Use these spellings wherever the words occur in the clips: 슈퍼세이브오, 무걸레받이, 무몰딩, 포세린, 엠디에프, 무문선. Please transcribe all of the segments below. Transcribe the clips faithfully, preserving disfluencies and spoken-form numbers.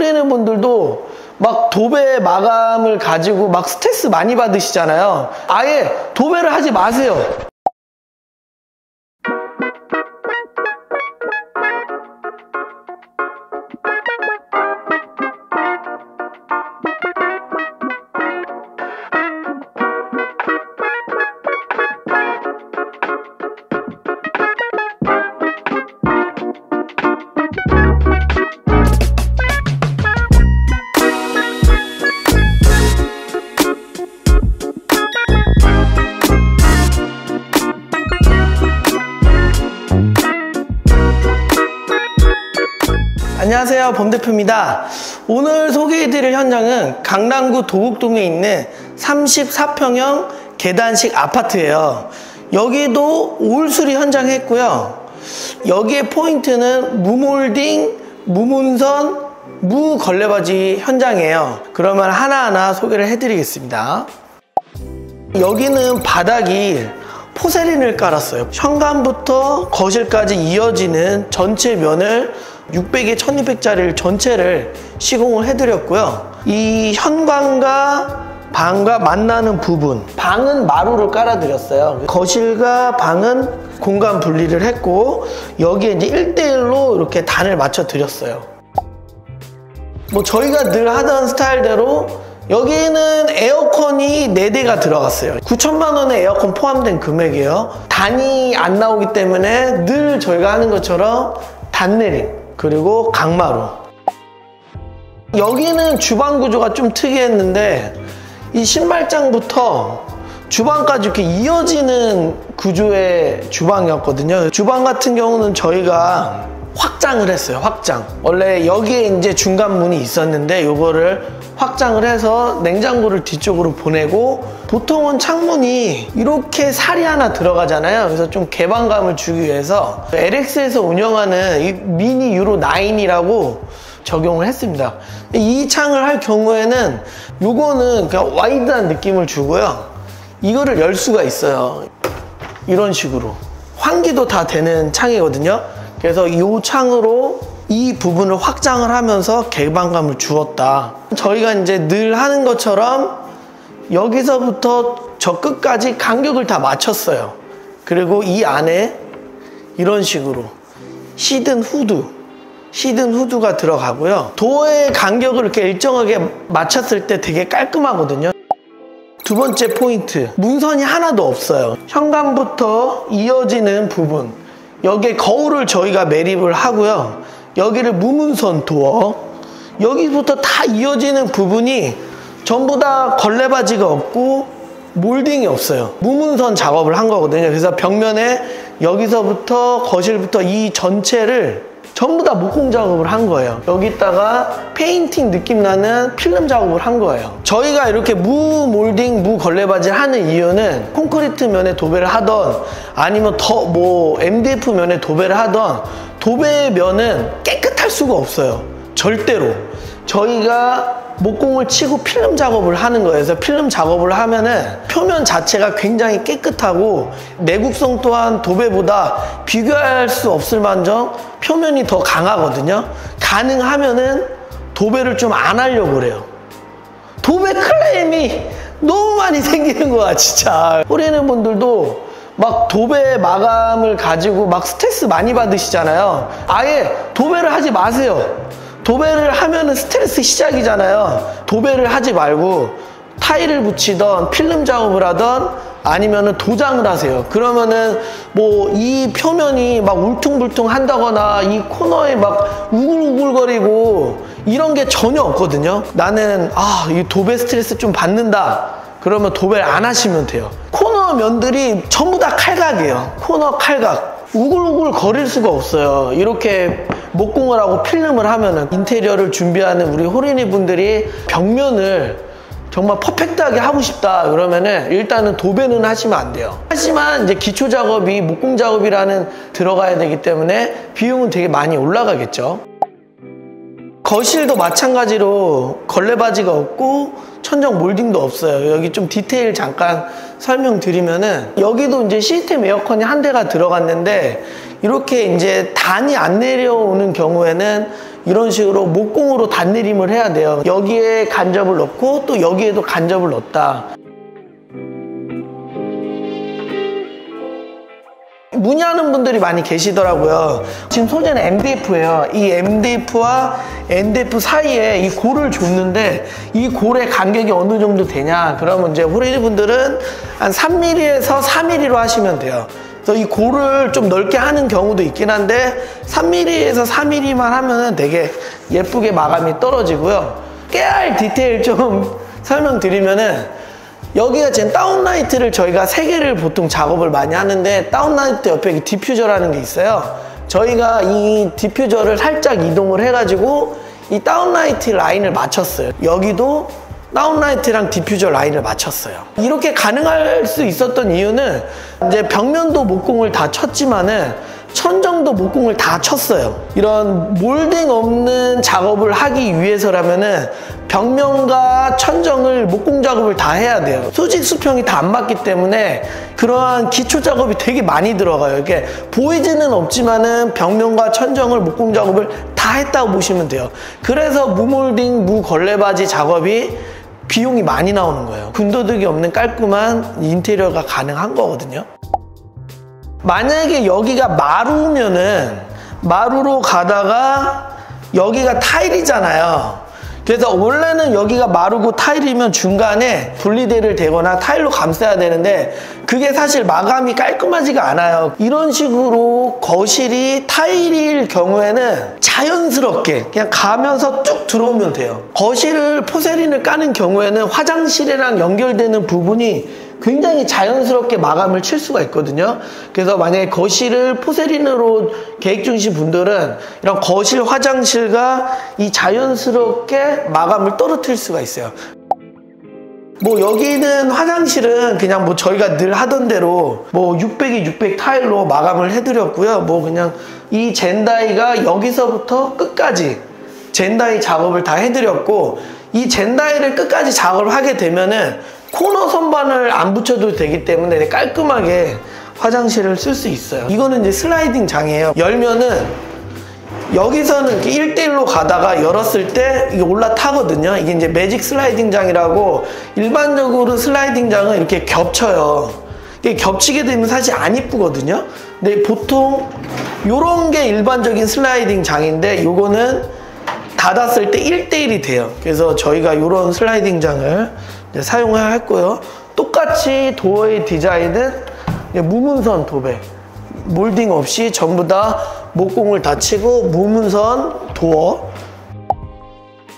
노래는 분들도 막 도배 마감을 가지고 막 스트레스 많이 받으시잖아요. 아예 도배를 하지 마세요. 안녕하세요, 범대표입니다. 오늘 소개해드릴 현장은 강남구 도곡동에 있는 삼십사 평형 계단식 아파트예요. 여기도 올수리 현장 했고요. 여기에 포인트는 무몰딩, 무문선, 무걸레받이 현장이에요. 그러면 하나하나 소개를 해드리겠습니다. 여기는 바닥이 포세린을 깔았어요. 현관부터 거실까지 이어지는 전체 면을 육백에 천이백짜리를 전체를 시공을 해드렸고요. 이 현관과 방과 만나는 부분, 방은 마루를 깔아드렸어요. 거실과 방은 공간 분리를 했고 여기에 이제 일 대 일로 이렇게 단을 맞춰드렸어요. 뭐 저희가 늘 하던 스타일대로 여기는 에어컨이 네 대가 들어갔어요. 구천만 원에 에어컨 포함된 금액이에요. 단이 안 나오기 때문에 늘 저희가 하는 것처럼 단내림, 그리고 강마루. 여기는 주방 구조가 좀 특이했는데 이 신발장부터 주방까지 이렇게 이어지는 구조의 주방이었거든요. 주방 같은 경우는 저희가 확장을 했어요. 확장. 원래 여기에 이제 중간 문이 있었는데 요거를 확장을 해서 냉장고를 뒤쪽으로 보내고, 보통은 창문이 이렇게 살이 하나 들어가잖아요. 그래서 좀 개방감을 주기 위해서 엘엑스에서 운영하는 이 미니 유로 구이라고 적용을 했습니다. 이 창을 할 경우에는 요거는 그냥 와이드한 느낌을 주고요. 이거를 열 수가 있어요. 이런 식으로 환기도 다 되는 창이거든요. 그래서 이 창으로 이 부분을 확장을 하면서 개방감을 주었다. 저희가 이제 늘 하는 것처럼 여기서부터 저 끝까지 간격을 다 맞췄어요. 그리고 이 안에 이런 식으로 히든 후드, 히든 후드가 들어가고요. 도어의 간격을 이렇게 일정하게 맞췄을 때 되게 깔끔하거든요. 두 번째 포인트, 문선이 하나도 없어요. 현관부터 이어지는 부분, 여기에 거울을 저희가 매립을 하고요. 여기를 무문선 도어, 여기부터 다 이어지는 부분이 전부 다 걸레받이가 없고 몰딩이 없어요. 무문선 작업을 한 거거든요. 그래서 벽면에 여기서부터 거실부터 이 전체를 전부 다 목공 작업을 한 거예요. 여기다가 페인팅 느낌 나는 필름 작업을 한 거예요. 저희가 이렇게 무몰딩, 무걸레받이를 하는 이유는 콘크리트 면에 도배를 하던 아니면 더 뭐 엠디에프 면에 도배를 하던 도배 면은 깨끗할 수가 없어요. 절대로. 저희가 목공을 치고 필름 작업을 하는 거예요. 그래서 필름 작업을 하면은 표면 자체가 굉장히 깨끗하고 내구성 또한 도배보다 비교할 수 없을 만정 표면이 더 강하거든요. 가능하면은 도배를 좀 안 하려고 그래요. 도배 클레임이 너무 많이 생기는 거야, 진짜. 뿌리는 분들도 막 도배 마감을 가지고 막 스트레스 많이 받으시잖아요. 아예 도배를 하지 마세요. 도배를 하면은 스트레스 시작이잖아요. 도배를 하지 말고 타일을 붙이던 필름 작업을 하던 아니면은 도장을 하세요. 그러면은 뭐 이 표면이 막 울퉁불퉁 한다거나 이 코너에 막 우글우글거리고 이런 게 전혀 없거든요. 나는 아, 이 도배 스트레스 좀 받는다. 그러면 도배를 안 하시면 돼요. 코너 면들이 전부 다 칼각이에요. 코너 칼각. 우글우글 거릴 수가 없어요. 이렇게 목공을 하고 필름을 하면은 인테리어를 준비하는 우리 호린이 분들이 벽면을 정말 퍼펙트하게 하고 싶다 그러면은 일단은 도배는 하시면 안 돼요. 하지만 이제 기초 작업이 목공 작업이라는 들어가야 되기 때문에 비용은 되게 많이 올라가겠죠. 거실도 마찬가지로 걸레받이가 없고 천정 몰딩도 없어요. 여기 좀 디테일 잠깐 설명드리면은 여기도 이제 시스템 에어컨이 한 대가 들어갔는데 이렇게 이제 단이 안 내려오는 경우에는 이런 식으로 목공으로 단 내림을 해야 돼요. 여기에 간접을 넣고 또 여기에도 간접을 넣었다. 문의하는 분들이 많이 계시더라고요. 지금 소재는 엠디에프예요. 이 엠디에프와 엔디에프 사이에 이 골을 줬는데 이 골의 간격이 어느 정도 되냐? 그러면 이제 호레이분들은 한 삼 밀리미터에서 사 밀리미터로 하시면 돼요. 그래서 이 골을 좀 넓게 하는 경우도 있긴 한데 삼 밀리미터에서 사 밀리미터만 하면은 되게 예쁘게 마감이 떨어지고요. 깨알 디테일 좀 설명드리면은. 여기가 지금 다운라이트를 저희가 세 개를 보통 작업을 많이 하는데 다운라이트 옆에 디퓨저라는 게 있어요. 저희가 이 디퓨저를 살짝 이동을 해가지고 이 다운라이트 라인을 맞췄어요. 여기도 다운라이트랑 디퓨저 라인을 맞췄어요. 이렇게 가능할 수 있었던 이유는 이제 벽면도 목공을 다 쳤지만은 천정도 목공을 다 쳤어요. 이런 몰딩 없는 작업을 하기 위해서라면은 벽면과 천정을 목공 작업을 다 해야 돼요. 수직 수평이 다 안 맞기 때문에 그러한 기초 작업이 되게 많이 들어가요. 이렇게 보이지는 없지만은 벽면과 천정을 목공 작업을 다 했다고 보시면 돼요. 그래서 무몰딩, 무걸레받이 작업이 비용이 많이 나오는 거예요. 군더더기 없는 깔끔한 인테리어가 가능한 거거든요. 만약에 여기가 마루면은 마루로 가다가 여기가 타일이잖아요. 그래서 원래는 여기가 마루고 타일이면 중간에 분리대를 대거나 타일로 감싸야 되는데 그게 사실 마감이 깔끔하지가 않아요. 이런 식으로 거실이 타일일 경우에는 자연스럽게 그냥 가면서 쭉 들어오면 돼요. 거실을 포세린을 까는 경우에는 화장실이랑 연결되는 부분이 굉장히 자연스럽게 마감을 칠 수가 있거든요. 그래서 만약에 거실을 포세린으로 계획 중이신 분들은 이런 거실 화장실과 이 자연스럽게 마감을 떨어뜨릴 수가 있어요. 뭐 여기는 화장실은 그냥 뭐 저희가 늘 하던 대로 뭐 육백이 육백 타일로 마감을 해드렸고요. 뭐 그냥 이 젠다이가 여기서부터 끝까지 젠다이 작업을 다 해드렸고 이 젠다이를 끝까지 작업을 하게 되면은 코너 선반을 안 붙여도 되기 때문에 깔끔하게 화장실을 쓸 수 있어요. 이거는 이제 슬라이딩 장이에요. 열면은 여기서는 일 대 일로 가다가 열었을 때 이게 올라타거든요. 이게 이제 매직 슬라이딩 장이라고 일반적으로 슬라이딩 장은 이렇게 겹쳐요. 이게 겹치게 되면 사실 안 이쁘거든요. 근데 보통 요런 게 일반적인 슬라이딩 장인데 요거는 닫았을 때 일 대 일이 돼요. 그래서 저희가 이런 슬라이딩 장을 사용을 했고요. 똑같이 도어의 디자인은 무문선 도배. 몰딩 없이 전부 다 목공을 다 치고 무문선 도어.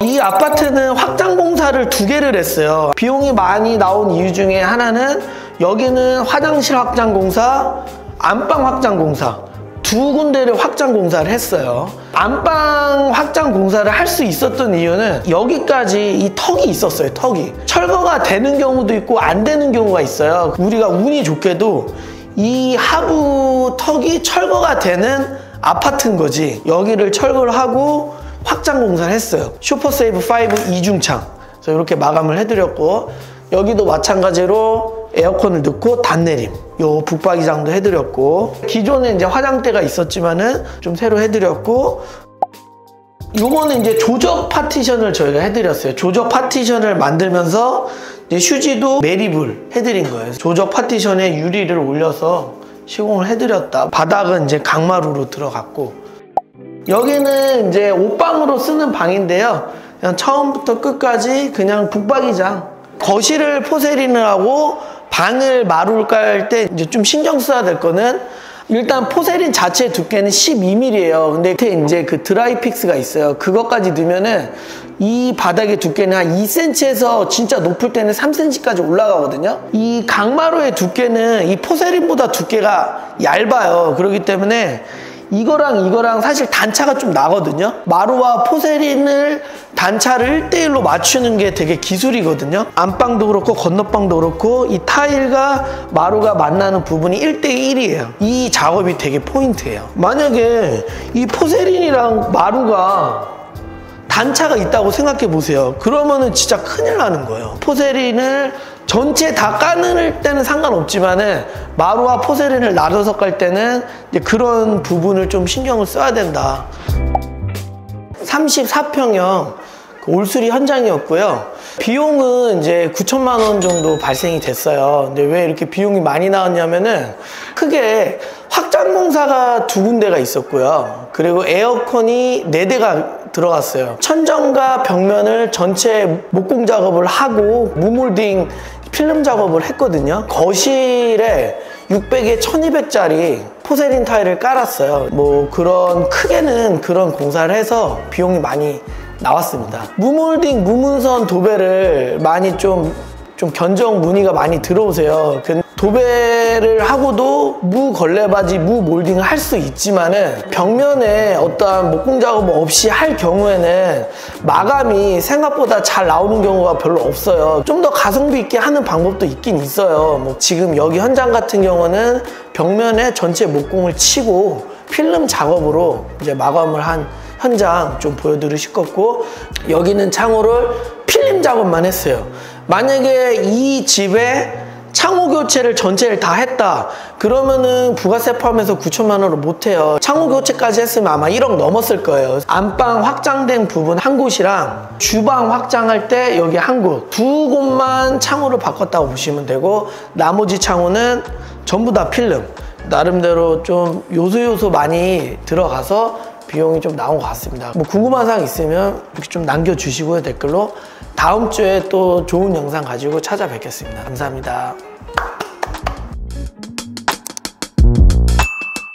이 아파트는 확장 공사를 두 개를 했어요. 비용이 많이 나온 이유 중에 하나는 여기는 화장실 확장 공사, 안방 확장 공사. 두 군데를 확장 공사를 했어요. 안방 확장 공사를 할 수 있었던 이유는 여기까지 이 턱이 있었어요. 턱이 철거가 되는 경우도 있고 안 되는 경우가 있어요. 우리가 운이 좋게도 이 하부 턱이 철거가 되는 아파트인 거지. 여기를 철거를 하고 확장 공사를 했어요. 슈퍼세이브오 이중창. 그래서 이렇게 마감을 해드렸고 여기도 마찬가지로 에어컨을 넣고 단내림, 요 북박이장도 해드렸고 기존에 이제 화장대가 있었지만은 좀 새로 해드렸고 요거는 이제 조적 파티션을 저희가 해드렸어요. 조적 파티션을 만들면서 이제 휴지도 매립을 해드린 거예요. 조적 파티션에 유리를 올려서 시공을 해드렸다. 바닥은 이제 강마루로 들어갔고 여기는 이제 옷방으로 쓰는 방인데요. 그냥 처음부터 끝까지 그냥 북박이장. 거실을 포세린을 하고 방을 마루를 깔 때 이제 좀 신경 써야 될 거는 일단 포세린 자체 두께는 십이 밀리미터예요. 근데 밑에 이제 그 드라이 픽스가 있어요. 그것까지 넣으면은 이 바닥의 두께는 한 이 센티미터에서 진짜 높을 때는 삼 센티미터까지 올라가거든요. 이 강마루의 두께는 이 포세린보다 두께가 얇아요. 그렇기 때문에 이거랑 이거랑 사실 단차가 좀 나거든요. 마루와 포세린을 단차를 일 대 일로 맞추는 게 되게 기술이거든요. 안방도 그렇고 건너방도 그렇고 이 타일과 마루가 만나는 부분이 일 대 일이에요. 이 작업이 되게 포인트예요. 만약에 이 포세린이랑 마루가 단차가 있다고 생각해 보세요. 그러면은 진짜 큰일 나는 거예요. 포세린을 전체 다 까는 때는 상관없지만은 마루와 포세린을 나눠서 깔 때는 이제 그런 부분을 좀 신경을 써야 된다. 삼십사 평형 올수리 현장이었고요. 비용은 이제 구천만 원 정도 발생이 됐어요. 근데 왜 이렇게 비용이 많이 나왔냐면은 크게 확장공사가 두 군데가 있었고요. 그리고 에어컨이 네 대가 들어갔어요. 천정과 벽면을 전체 목공 작업을 하고 무몰딩 필름 작업을 했거든요. 거실에 육백에 천이백짜리 포세린 타일을 깔았어요. 뭐 그런 크게는 그런 공사를 해서 비용이 많이 나왔습니다. 무몰딩, 무문선 도배를 많이 좀, 좀 견적 문의가 많이 들어오세요. 도배를 하고도 무걸레받이, 무몰딩을 할 수 있지만은 벽면에 어떠한 목공 작업 없이 할 경우에는 마감이 생각보다 잘 나오는 경우가 별로 없어요. 좀 더 가성비 있게 하는 방법도 있긴 있어요. 뭐 지금 여기 현장 같은 경우는 벽면에 전체 목공을 치고 필름 작업으로 이제 마감을 한 현장 좀 보여드리실 거고, 여기는 창호를 필름 작업만 했어요. 만약에 이 집에 창호 교체를 전체를 다 했다 그러면은 부가세 포함해서 구천만 원으로 못해요. 창호 교체까지 했으면 아마 일억 넘었을 거예요. 안방 확장된 부분 한 곳이랑 주방 확장할 때 여기 한 곳, 두 곳만 창호를 바꿨다고 보시면 되고, 나머지 창호는 전부 다 필름. 나름대로 좀 요소요소 많이 들어가서 비용이 좀 나온 것 같습니다. 뭐 궁금한 사항 있으면 이렇게 좀 남겨주시고요, 댓글로. 다음 주에 또 좋은 영상 가지고 찾아뵙겠습니다. 감사합니다.